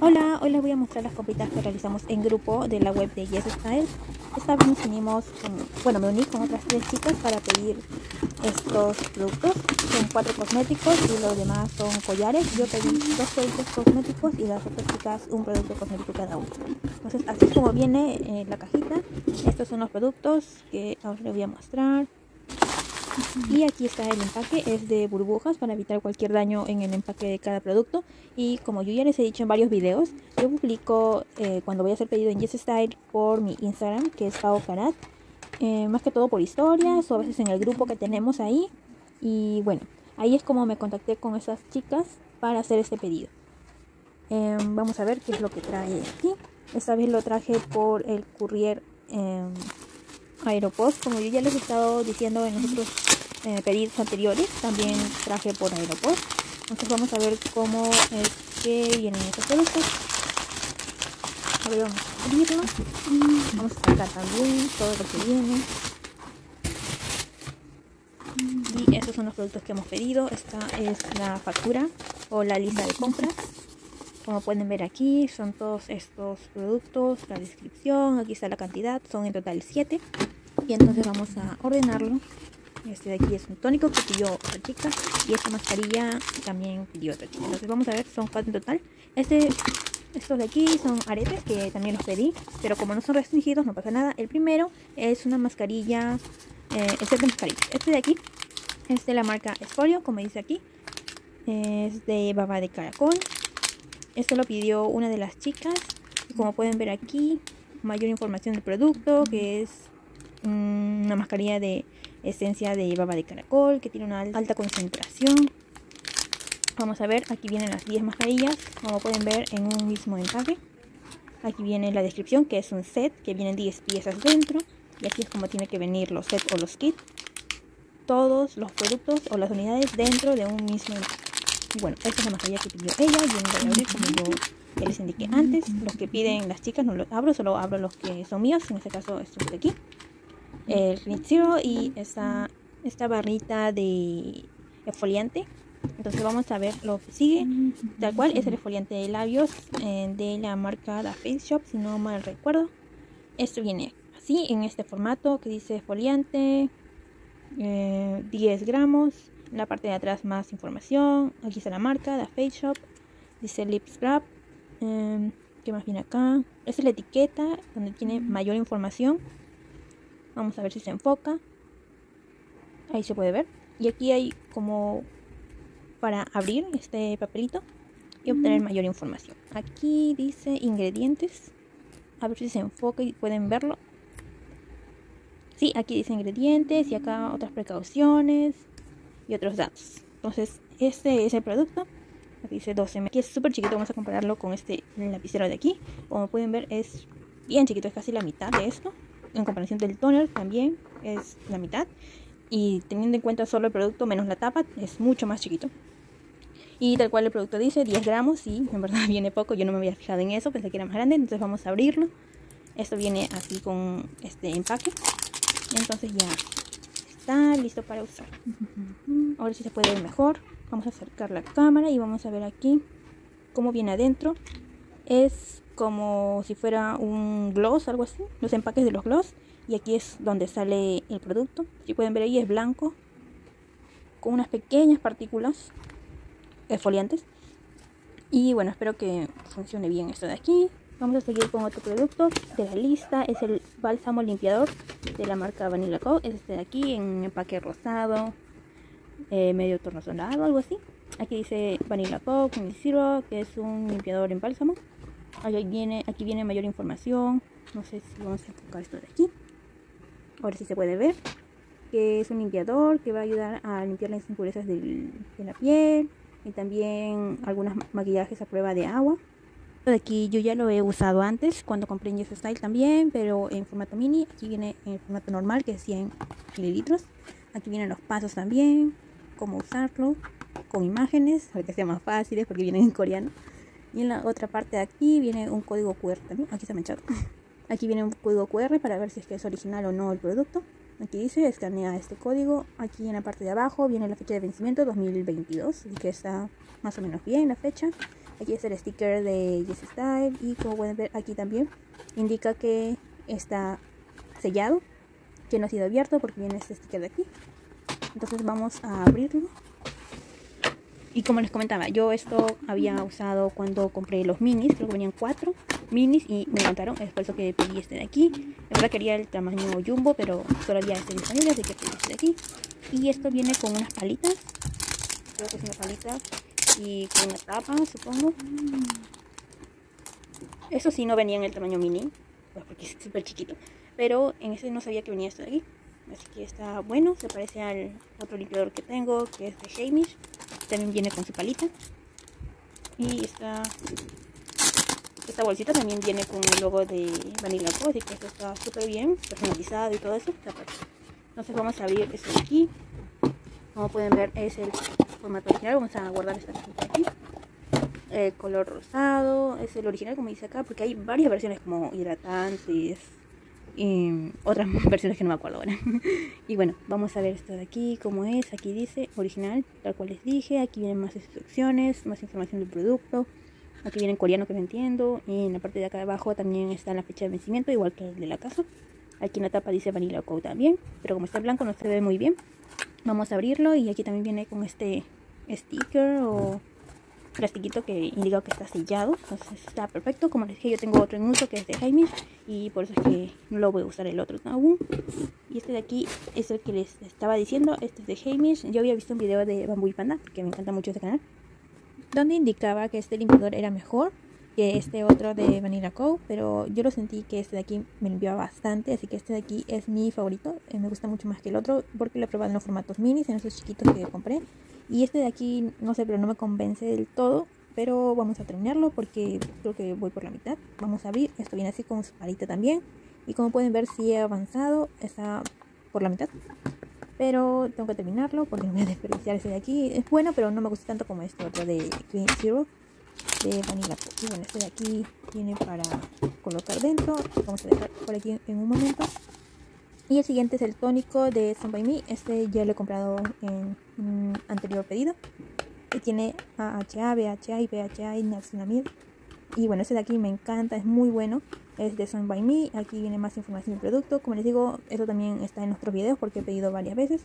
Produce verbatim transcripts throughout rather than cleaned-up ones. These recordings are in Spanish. Hola, hoy les voy a mostrar las compritas que realizamos en grupo de la web de YesStyle. Esta vez nos unimos, con, bueno me uní con otras tres chicas para pedir estos productos. Son cuatro cosméticos y los demás son collares. Yo pedí dos productos cosméticos y las otras chicas un producto cosmético cada uno. Entonces así como viene en la cajita, estos son los productos que ahora les voy a mostrar. Y aquí está el empaque, es de burbujas para evitar cualquier daño en el empaque de cada producto. Y como yo ya les he dicho en varios videos, yo publico eh, cuando voy a hacer pedido en YesStyle por mi Instagram, que es paocarat, eh, más que todo por historias o a veces en el grupo que tenemos ahí. Y bueno, ahí es como me contacté con esas chicas para hacer este pedido. eh, Vamos a ver qué es lo que trae aquí. Esta vez lo traje por el courier eh, Aeropost, como yo ya les he estado diciendo en los otros eh, pedidos anteriores, también traje por Aeropost. Entonces vamos a ver cómo es que vienen estos productos. A ver, vamos a abrirlo. Vamos a sacar también todo lo que viene. Y estos son los productos que hemos pedido. Esta es la factura o la lista de compras. Como pueden ver aquí, son todos estos productos, la descripción, aquí está la cantidad, son en total siete. Y entonces vamos a ordenarlo. Este de aquí es un tónico que pidió otra chica y esta mascarilla también pidió otra chica. Entonces vamos a ver, son cuatro en total. Este, estos de aquí son aretes que también los pedí, pero como no son restringidos no pasa nada. El primero es una mascarilla, eh, este de mascarilla. Este de aquí es de la marca Esfolio, como dice aquí, es de baba de caracol. Esto lo pidió una de las chicas. Y como pueden ver aquí, mayor información del producto, que es una mascarilla de esencia de baba de caracol, que tiene una alta concentración. Vamos a ver, aquí vienen las diez mascarillas, como pueden ver en un mismo empaque. Aquí viene la descripción, que es un set, que vienen diez piezas dentro. Y aquí es como tiene que venir los sets o los kits. Todos los productos o las unidades dentro de un mismo empaque. Bueno, esta es la mascarilla que pidió ella. Yo no voy a abrir, como yo ya les indiqué antes. Los que piden las chicas no los abro, solo abro los que son míos. En este caso, estos de aquí, el Clean Zero y esta, esta barrita de exfoliante. Entonces vamos a ver lo que sigue. Tal cual es el exfoliante de labios eh, de la marca The Face Shop, si no mal recuerdo. Esto viene así, en este formato que dice exfoliante, eh, diez gramos. En la parte de atrás más información. Aquí está la marca, The Face Shop. Dice Lip Scrub. Eh, ¿Qué más viene acá? Esta es la etiqueta donde tiene mayor información. Vamos a ver si se enfoca. Ahí se puede ver. Y aquí hay como para abrir este papelito y obtener mayor información. Aquí dice ingredientes. A ver si se enfoca y pueden verlo. Sí, aquí dice ingredientes y acá otras precauciones y otros datos. Entonces este es el producto. Aquí dice doce mililitros, que es súper chiquito. Vamos a compararlo con este lapicero de aquí. Como pueden ver es bien chiquito, es casi la mitad de esto. En comparación del toner también es la mitad. Y teniendo en cuenta solo el producto menos la tapa, es mucho más chiquito. Y tal cual el producto dice diez gramos. Y en verdad viene poco, yo no me había fijado en eso, pensé que era más grande. Entonces vamos a abrirlo. Esto viene así con este empaque. Entonces ya está listo para usar. Ahora sí se puede ver mejor. Vamos a acercar la cámara y vamos a ver aquí cómo viene adentro. Es como si fuera un gloss, algo así, los empaques de los gloss. Y aquí es donde sale el producto. Si pueden ver ahí es blanco con unas pequeñas partículas exfoliantes. Y bueno, espero que funcione bien esto de aquí. Vamos a seguir con otro producto de la lista. Es el bálsamo limpiador de la marca Banila Co. Es este de aquí en empaque rosado, eh, medio tornasolado, algo así. Aquí dice Banila Co, Clean Zero, que es un limpiador en bálsamo. Ahí viene, aquí viene mayor información. No sé si vamos a enfocar esto de aquí. Ahora sí se puede ver. Que es un limpiador que va a ayudar a limpiar las impurezas del, de la piel. Y también algunos maquillajes a prueba de agua. De aquí yo ya lo he usado antes cuando compré en YesStyle también, pero en formato mini. Aquí viene en formato normal, que es cien mililitros. Aquí vienen los pasos también, cómo usarlo, con imágenes, para que sean más fáciles porque vienen en coreano. Y en la otra parte de aquí viene un código cu erre también. Aquí está manchado. Aquí viene un código cu erre para ver si es que es original o no el producto. Aquí dice escanea este código. Aquí en la parte de abajo viene la fecha de vencimiento, dos mil veintidós, así que está más o menos bien la fecha. Aquí está el sticker de YesStyle y como pueden ver aquí también indica que está sellado, que no ha sido abierto porque viene este sticker de aquí. Entonces vamos a abrirlo. Y como les comentaba, yo esto había usado cuando compré los minis, creo que venían cuatro minis y me encantaron, es por eso que pedí este de aquí. La verdad quería el tamaño jumbo, pero solo había este disponible, así que pedí este de aquí. Y esto viene con unas palitas, creo que son unas palitas y con una tapa, supongo. Eso sí no venía en el tamaño mini, pues porque es súper chiquito, pero en ese no sabía que venía esto de aquí. Así que está bueno, se parece al otro limpiador que tengo, que es de Shamish. También viene con su palita. Y esta, esta bolsita también viene con el logo de Banila Co, así que esto está súper bien personalizado y todo eso. Entonces vamos a abrir esto de aquí. Como pueden ver es el formato original. Vamos a guardar esta cajita aquí. El color rosado es el original, como dice acá, porque hay varias versiones como hidratantes y otras versiones que no me acuerdo ahora. Y bueno, vamos a ver esto de aquí como es. Aquí dice original, tal cual les dije. Aquí vienen más instrucciones, más información del producto. Aquí viene en coreano, que no entiendo. Y en la parte de acá abajo también está la fecha de vencimiento, igual que el de la casa. Aquí en la tapa dice Banila Co también, pero como está blanco no se ve muy bien. Vamos a abrirlo y aquí también viene con este sticker o plastiquito que indica que está sellado, entonces está perfecto. Como les dije, yo tengo otro en uso que es de Jaime y por eso es que no lo voy a usar el otro aún. Y este de aquí es el que les estaba diciendo, este es de Jaime. Yo había visto un video de Bambu y Panda, que me encanta mucho este canal, donde indicaba que este limpiador era mejor que este otro de Banila Co, pero yo lo sentí que este de aquí me limpiaba bastante, así que este de aquí es mi favorito. Eh, me gusta mucho más que el otro porque lo he probado en los formatos minis, en esos chiquitos que compré. Y este de aquí, no sé, pero no me convence del todo. Pero vamos a terminarlo porque creo que voy por la mitad. Vamos a abrir, esto viene así con su palita también. Y como pueden ver, sí he avanzado, está por la mitad. Pero tengo que terminarlo porque no voy a desperdiciar este de aquí. Es bueno, pero no me gusta tanto como este otro de Clean Zero de Banila Co. Y bueno, este de aquí tiene para colocar dentro. Vamos a dejar por aquí en un momento. Y el siguiente es el tónico de Some By Mi. Este ya lo he comprado en un anterior pedido. Y tiene A H A, B H A y P H A y niacinamida. Y bueno, este de aquí me encanta, es muy bueno. Es de Some By Mi. Aquí viene más información del producto. Como les digo, esto también está en nuestros videos porque he pedido varias veces.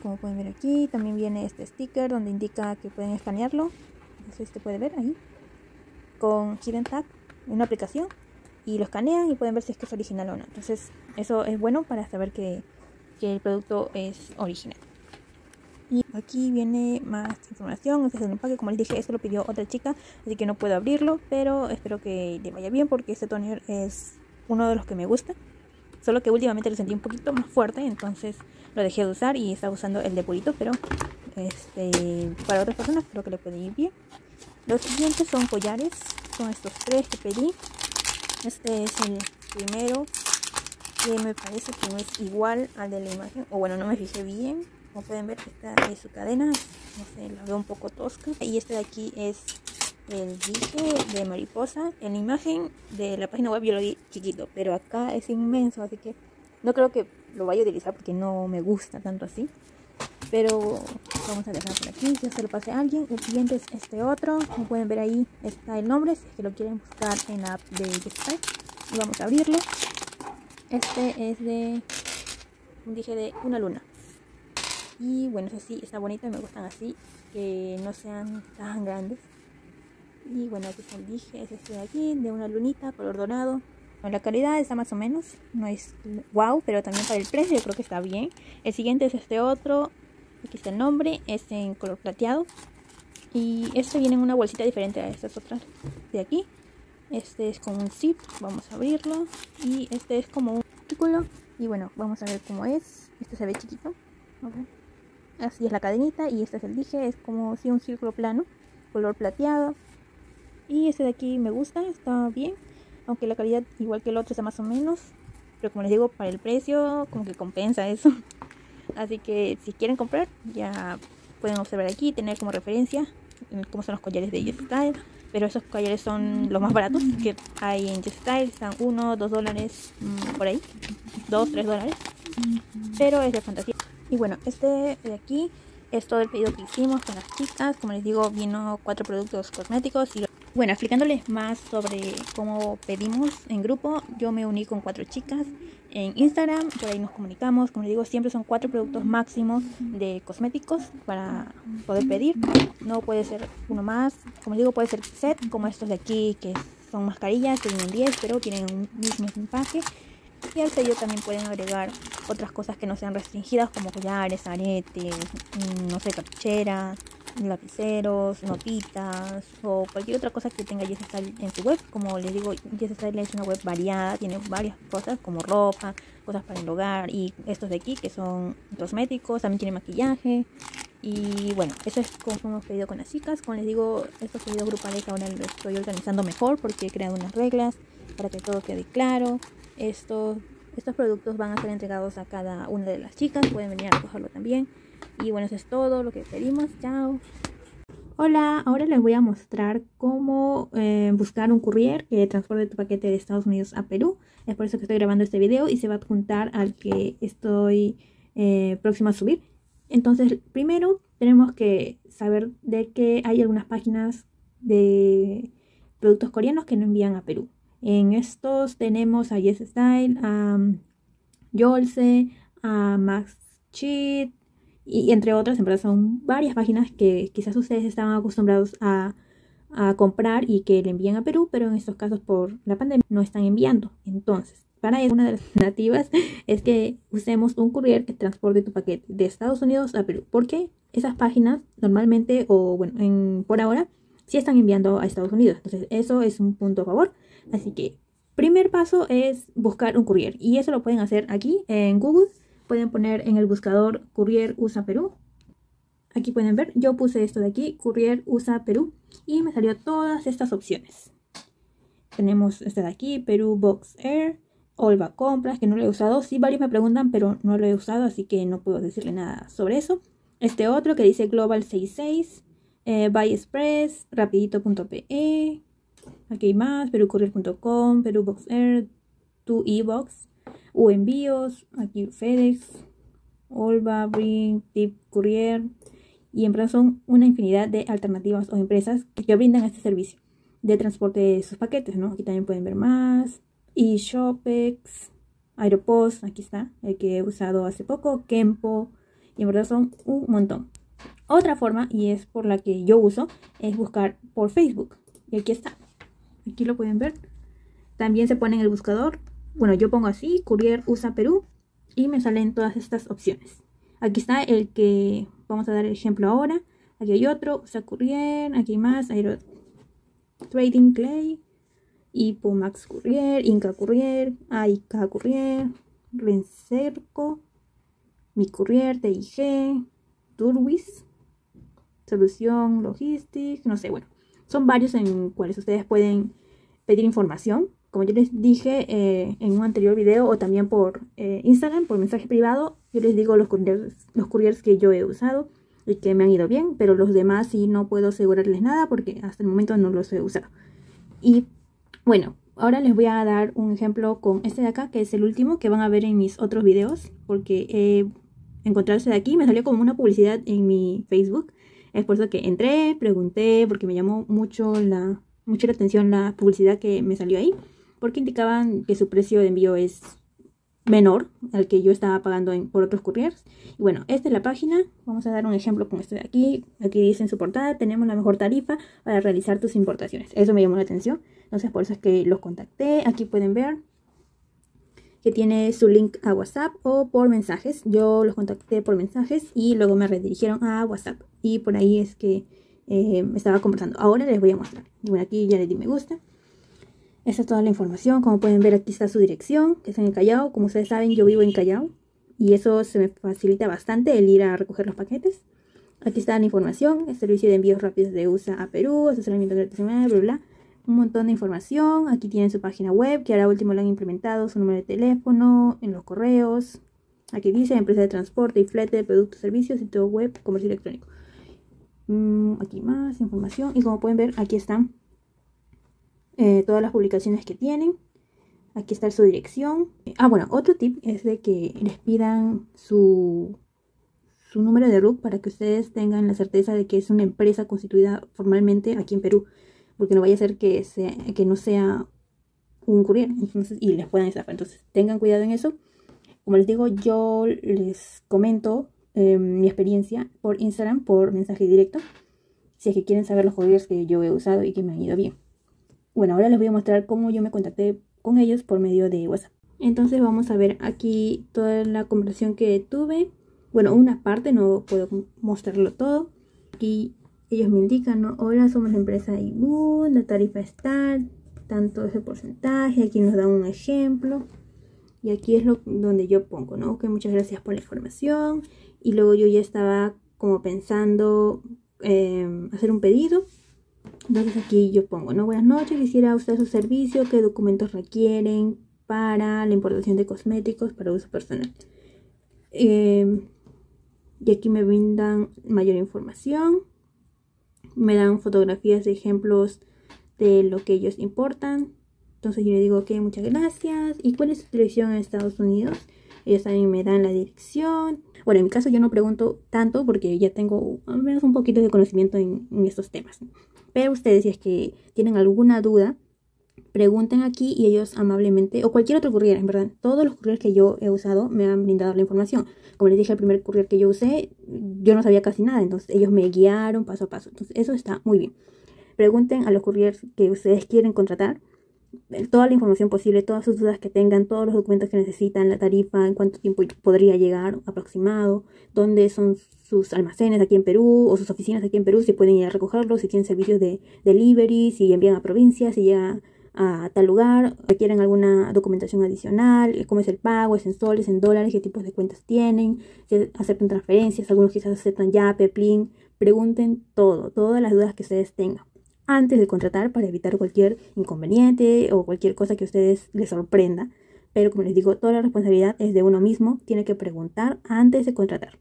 Como pueden ver aquí, también viene este sticker donde indica que pueden escanearlo. No sé si se puede ver ahí. Con Hidden Tag, una aplicación. Y lo escanean y pueden ver si es que es original o no. Entonces eso es bueno para saber que, que el producto es original. Y aquí viene más información. Este es el empaque, como les dije, esto lo pidió otra chica, así que no puedo abrirlo, pero espero que le vaya bien porque este toner es uno de los que me gusta. Solo que últimamente lo sentí un poquito más fuerte, entonces lo dejé de usar y estaba usando el de Purito, pero este, para otras personas creo que le puede ir bien. Los siguientes son collares, son estos tres que pedí. Este es el primero, que me parece que no es igual al de la imagen, o bueno, no me fijé bien. Como pueden ver, esta es su cadena, no sé, la veo un poco tosca. Y este de aquí es el dije de mariposa. En la imagen de la página web yo lo vi chiquito, pero acá es inmenso, así que no creo que lo vaya a utilizar porque no me gusta tanto así. Pero vamos a dejar por aquí, ya se lo pasé a alguien. El siguiente es este otro, como pueden ver ahí está el nombre, si es que lo quieren buscar en la app de YesStyle. Y vamos a abrirlo. Este es de un dije de una luna. Y bueno, eso sí, está bonito y me gustan así, que no sean tan grandes. Y bueno, aquí está el dije, es este de aquí, de una lunita, color dorado. La calidad está más o menos, no es wow, pero también para el precio yo creo que está bien. El siguiente es este otro, aquí está el nombre, es en color plateado. Y este viene en una bolsita diferente a estas otras de aquí. Este es con un zip, vamos a abrirlo. Y este es como un artículo. Y bueno, vamos a ver cómo es. Este se ve chiquito. Okay. Así es la cadenita y este es el dije, es como si un círculo plano, color plateado. Y este de aquí me gusta, está bien. Aunque la calidad igual que el otro está más o menos. Pero como les digo, para el precio como que compensa eso. Así que si quieren comprar, ya pueden observar aquí, tener como referencia cómo son los collares de YesStyle. Pero esos collares son los más baratos que hay en YesStyle. Están uno, dos dólares, por ahí, dos, tres dólares. Pero es de fantasía. Y bueno, este de aquí es todo el pedido que hicimos con las chicas. Como les digo, vino cuatro productos cosméticos. Y bueno, explicándoles más sobre cómo pedimos en grupo, yo me uní con cuatro chicas en Instagram, por ahí nos comunicamos. Como les digo, siempre son cuatro productos máximos de cosméticos para poder pedir. No puede ser uno más. Como les digo, puede ser set, como estos de aquí, que son mascarillas, que vienen diez, pero tienen un mismo empaque. Y al sello también pueden agregar otras cosas que no sean restringidas, como collares, aretes, no sé, cartucheras, lapiceros, notitas o cualquier otra cosa que tenga YesStyle en su web. Como les digo, YesStyle es una web variada, tiene varias cosas como ropa, cosas para el hogar y estos de aquí que son cosméticos, también tiene maquillaje. Y bueno, eso es como hemos pedido con las chicas. Como les digo, estos pedidos grupales ahora los estoy organizando mejor porque he creado unas reglas para que todo quede claro. Estos, estos productos van a ser entregados a cada una de las chicas, pueden venir a recogerlo también. Y bueno, eso es todo lo que pedimos. Chao. Hola, ahora les voy a mostrar cómo eh, buscar un courier que transporte tu paquete de Estados Unidos a Perú. Es por eso que estoy grabando este video y se va a adjuntar al que estoy eh, próxima a subir. Entonces, primero tenemos que saber de que hay algunas páginas de productos coreanos que no envían a Perú. En estos tenemos a YesStyle, a Jolse, a MaxShip y entre otras. En verdad son varias páginas que quizás ustedes estaban acostumbrados a, a comprar y que le envían a Perú, pero en estos casos por la pandemia no están enviando. Entonces, para eso una de las alternativas es que usemos un courier que transporte tu paquete de Estados Unidos a Perú, porque esas páginas normalmente, o bueno, en, por ahora, sí están enviando a Estados Unidos. Entonces eso es un punto a favor. Así que primer paso es buscar un courier. Y eso lo pueden hacer aquí en Google. Pueden poner en el buscador Courier U S A Perú. Aquí pueden ver, yo puse esto de aquí, Courier U S A Perú. Y me salió todas estas opciones. Tenemos este de aquí, Perú Box Air, Olva Compras, que no lo he usado. Sí, varios me preguntan, pero no lo he usado, así que no puedo decirle nada sobre eso. Este otro que dice Global sesenta y seis, eh, ByExpress, rapidito punto pe. Aquí hay más, Peru Courier punto com, Perú Box Air, tu eBox, U Envíos, aquí FedEx, Olva, Brin, Tip, Courier. Y en verdad son una infinidad de alternativas o empresas que brindan este servicio de transporte de sus paquetes, ¿no? Aquí también pueden ver más, eShopex, Aeropost, aquí está, el que he usado hace poco, Kempo. Y en verdad son un montón. Otra forma, y es por la que yo uso, es buscar por Facebook. Y aquí está. Aquí lo pueden ver. También se pone en el buscador. Bueno, yo pongo así, Courier U S A Perú. Y me salen todas estas opciones. Aquí está el que vamos a dar el ejemplo ahora. Aquí hay otro, U S A Courier. Aquí hay más, Aero Trading Clay. Ipo Max Courier, Inca Courier, Aika Courier, Rencerco, Mi Courier, T I G, Durwis, Solución Logistics, no sé, bueno. Son varios en cuales ustedes pueden pedir información. Como yo les dije eh, en un anterior video o también por eh, Instagram, por mensaje privado, yo les digo los couriers, los couriers que yo he usado y que me han ido bien, pero los demás sí no puedo asegurarles nada porque hasta el momento no los he usado. Y bueno, ahora les voy a dar un ejemplo con este de acá, que es el último que van a ver en mis otros videos, porque eh, encontré este de aquí, me salió como una publicidad en mi Facebook. Es por eso que entré, pregunté, porque me llamó mucho la, mucho la atención la publicidad que me salió ahí. Porque indicaban que su precio de envío es menor al que yo estaba pagando en, por otros couriers. Y bueno, esta es la página. Vamos a dar un ejemplo con esto de aquí. Aquí dice en su portada, tenemos la mejor tarifa para realizar tus importaciones. Eso me llamó la atención. Entonces por eso es que los contacté. Aquí pueden ver que tiene su link a WhatsApp o por mensajes. Yo los contacté por mensajes y luego me redirigieron a WhatsApp. Y por ahí es que eh, estaba conversando. Ahora les voy a mostrar. Bueno, aquí ya le di me gusta. Esta es toda la información. Como pueden ver, aquí está su dirección, que es en el Callao. Como ustedes saben, yo vivo en Callao. Y eso se me facilita bastante el ir a recoger los paquetes. Aquí está la información. El servicio de envíos rápidos de U S A a Perú. Asesoramiento internacional, bla, bla. Un montón de información. Aquí tienen su página web, que ahora último lo han implementado, su número de teléfono, en los correos. Aquí dice empresa de transporte y flete de productos, servicios, sitio web, comercio electrónico. Mm, aquí más información. Y como pueden ver, aquí están eh, todas las publicaciones que tienen. Aquí está su dirección. Ah, bueno, otro tip es de que les pidan su, su número de R U C para que ustedes tengan la certeza de que es una empresa constituida formalmente aquí en Perú, porque no vaya a ser que, sea, que no sea un courier, entonces, y les puedan estafar. Entonces tengan cuidado en eso. Como les digo, yo les comento eh, mi experiencia por Instagram, por mensaje directo, si es que quieren saber los couriers que yo he usado y que me han ido bien. Bueno, ahora les voy a mostrar cómo yo me contacté con ellos por medio de WhatsApp. Entonces vamos a ver aquí toda la conversación que tuve. Bueno, una parte, no puedo mostrarlo todo. Aquí ellos me indican, ¿no? Hola, somos la empresa Ibu, la tarifa está, tanto es el porcentaje, aquí nos dan un ejemplo. Y aquí es lo donde yo pongo, ¿no? Ok, muchas gracias por la información. Y luego yo ya estaba como pensando eh, hacer un pedido. Entonces aquí yo pongo, ¿no? Buenas noches, quisiera usar su servicio, ¿qué documentos requieren para la importación de cosméticos para uso personal? Eh, y aquí me brindan mayor información, me dan fotografías de ejemplos de lo que ellos importan. Entonces yo le digo, ok, muchas gracias, ¿y cuál es su dirección en Estados Unidos? Ellos también me dan la dirección. Bueno, en mi caso yo no pregunto tanto porque ya tengo al menos un poquito de conocimiento en, en estos temas. Pero ustedes, si es que tienen alguna duda, pregunten aquí y ellos amablemente, o cualquier otro courier, en verdad, todos los couriers que yo he usado me han brindado la información. Como les dije, el primer courier que yo usé, yo no sabía casi nada, entonces ellos me guiaron paso a paso. Entonces eso está muy bien. Pregunten a los couriers que ustedes quieren contratar toda la información posible, todas sus dudas que tengan, todos los documentos que necesitan, la tarifa, en cuánto tiempo podría llegar aproximado, dónde son sus almacenes aquí en Perú o sus oficinas aquí en Perú, si pueden ir a recogerlos, si tienen servicios de delivery, si envían a provincias, si llega a tal lugar, requieren alguna documentación adicional, cómo es el pago, es en soles, en dólares, qué tipos de cuentas tienen, si aceptan transferencias, algunos quizás aceptan Yape, Plin. Pregunten todo, todas las dudas que ustedes tengan antes de contratar para evitar cualquier inconveniente o cualquier cosa que a ustedes les sorprenda. Pero como les digo, toda la responsabilidad es de uno mismo, tiene que preguntar antes de contratar.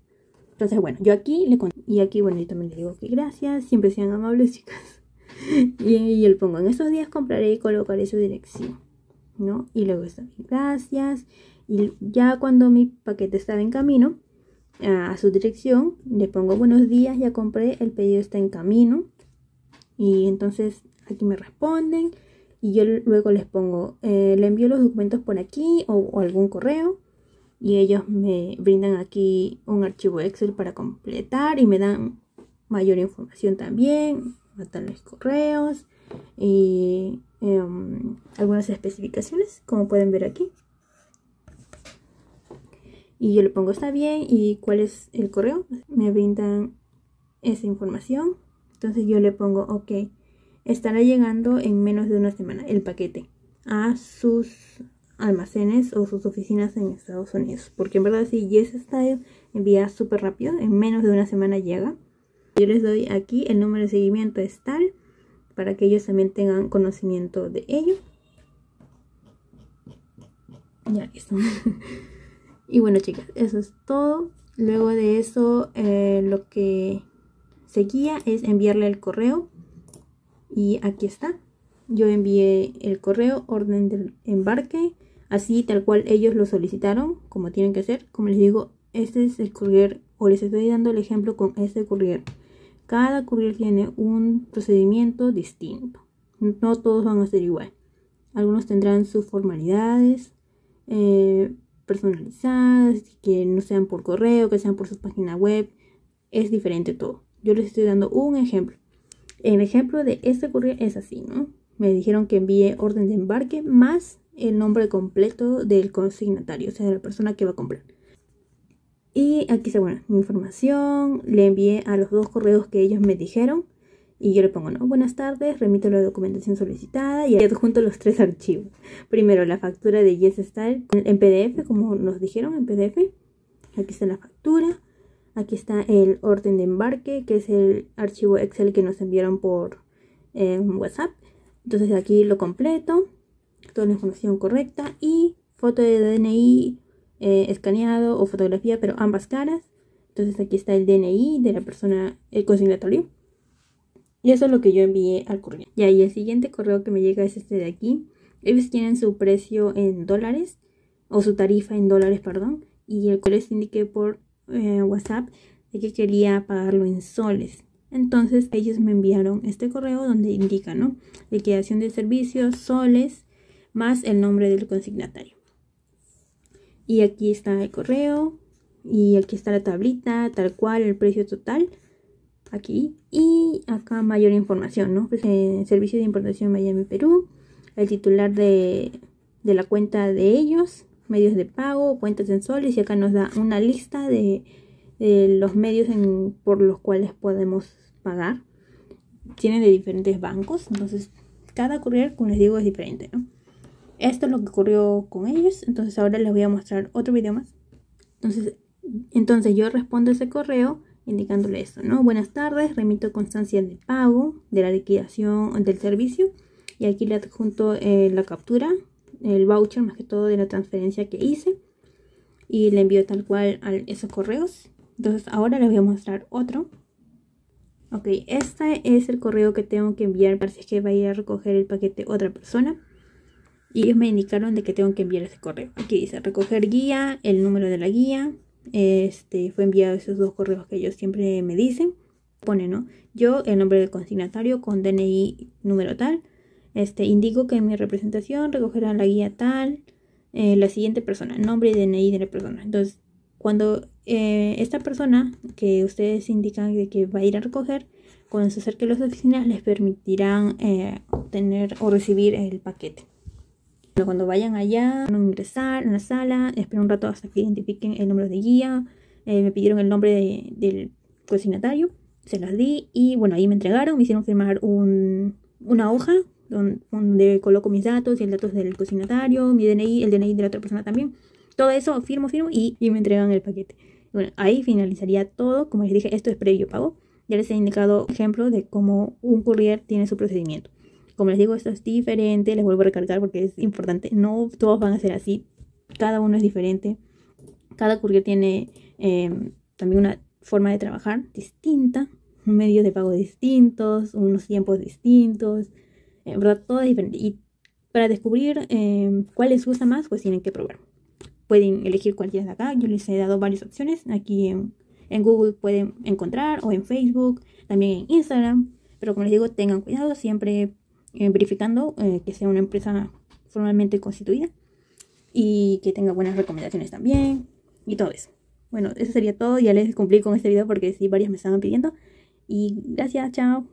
Entonces bueno, yo aquí le conté, y aquí bueno, yo también les digo que gracias, siempre sean amables, chicas. Y, y él pongo, en estos días compraré y colocaré su dirección, ¿no? Y luego está, gracias. Y ya cuando mi paquete estaba en camino a, a su dirección, le pongo, buenos días, ya compré, el pedido está en camino. Y entonces aquí me responden y yo luego les pongo, eh, le envío los documentos por aquí o, o algún correo. Y ellos me brindan aquí un archivo Excel para completar y me dan mayor información también, a tales correos y eh, algunas especificaciones, como pueden ver aquí. Y yo le pongo está bien y cuál es el correo, me brindan esa información. Entonces yo le pongo, ok, estará llegando en menos de una semana el paquete a sus almacenes o sus oficinas en Estados Unidos. Porque en verdad si YesStyle envía súper rápido, en menos de una semana llega. Yo les doy aquí el número de seguimiento es tal, para que ellos también tengan conocimiento de ello. Ya listo. Y bueno chicas, eso es todo. Luego de eso, eh, lo que... seguía es enviarle el correo y aquí está, yo envié el correo, orden del embarque, así tal cual ellos lo solicitaron, como tienen que hacer. Como les digo, este es el courier, o les estoy dando el ejemplo con este courier. Cada courier tiene un procedimiento distinto, no todos van a ser igual, algunos tendrán sus formalidades eh, personalizadas, que no sean por correo, que sean por su página web, es diferente todo. Yo les estoy dando un ejemplo. El ejemplo de este courier es así, ¿no? Me dijeron que envíe orden de embarque más el nombre completo del consignatario, o sea, de la persona que va a comprar. Y aquí se bueno, mi información, le envié a los dos correos que ellos me dijeron. Y yo le pongo, no, buenas tardes, remito la documentación solicitada y adjunto los tres archivos. Primero, la factura de YesStyle en P D F, como nos dijeron, en P D F. Aquí está la factura. Aquí está el orden de embarque, que es el archivo Excel que nos enviaron por eh, WhatsApp. Entonces aquí lo completo, toda la información correcta y foto de D N I eh, escaneado o fotografía, pero ambas caras. Entonces aquí está el D N I de la persona, el consignatario. Y eso es lo que yo envié al correo. Ya, y el siguiente correo que me llega es este de aquí. Ellos tienen su precio en dólares, o su tarifa en dólares, perdón, y el cual les indiqué por Eh, WhatsApp. ya que quería pagarlo en soles. Entonces ellos me enviaron este correo donde indica, ¿no?, liquidación de servicios, soles, más el nombre del consignatario. Y aquí está el correo, y aquí está la tablita, tal cual, el precio total, aquí. Y acá mayor información, ¿no? Pues, eh, servicio de importación Miami, Perú, el titular de, de la cuenta de ellos, medios de pago, cuentas en soles, y acá nos da una lista de, de los medios en, por los cuales podemos pagar. Tienen de diferentes bancos, entonces cada courier, como les digo, es diferente, ¿no? Esto es lo que ocurrió con ellos, entonces ahora les voy a mostrar otro video más. Entonces, entonces yo respondo ese correo indicándole esto, ¿no? Buenas tardes, remito constancia de pago, de la liquidación del servicio, y aquí le adjunto eh, la captura, el voucher más que todo de la transferencia que hice, y le envío tal cual a esos correos. Entonces ahora les voy a mostrar otro. Ok, este es el correo que tengo que enviar, parece que va a ir a recoger el paquete otra persona. Y ellos me indicaron de que tengo que enviar ese correo. Aquí dice recoger guía, el número de la guía. Este fue enviado esos dos correos que ellos siempre me dicen. Pone, ¿no?, yo el nombre del consignatario con D N I número tal. Este indico que en mi representación recogerán la guía tal. Eh, la siguiente persona, nombre y D N I de la persona. Entonces, cuando eh, esta persona que ustedes indican de que va a ir a recoger, cuando se acerque a las oficinas, les permitirán eh, obtener o recibir el paquete. Cuando vayan allá, van a ingresar en la sala, esperan un rato hasta que identifiquen el número de guía. Eh, me pidieron el nombre de, del consignatario, se las di y bueno, ahí me entregaron, me hicieron firmar un, una hoja donde, donde coloco mis datos y el datos del consignatario, mi D N I, el D N I de la otra persona también. Todo eso firmo, firmo y, y me entregan el paquete. Bueno, ahí finalizaría todo. Como les dije, esto es previo pago. Ya les he indicado ejemplo de cómo un courier tiene su procedimiento. Como les digo, esto es diferente, les vuelvo a recalcar porque es importante. No todos van a ser así, cada uno es diferente. Cada courier tiene eh, también una forma de trabajar distinta, medios de pago distintos, unos tiempos distintos. En verdad, todo es diferente. Y para descubrir eh, cuál les gusta más, pues tienen que probar. Pueden elegir cualquiera de acá, yo les he dado varias opciones. Aquí en, en Google pueden encontrar, o en Facebook, también en Instagram. Pero como les digo, tengan cuidado, siempre verificando eh, que sea una empresa formalmente constituida y que tenga buenas recomendaciones también y todo eso. Bueno, eso sería todo. Ya les cumplí con este video porque sí, varias me estaban pidiendo. Y gracias, chao.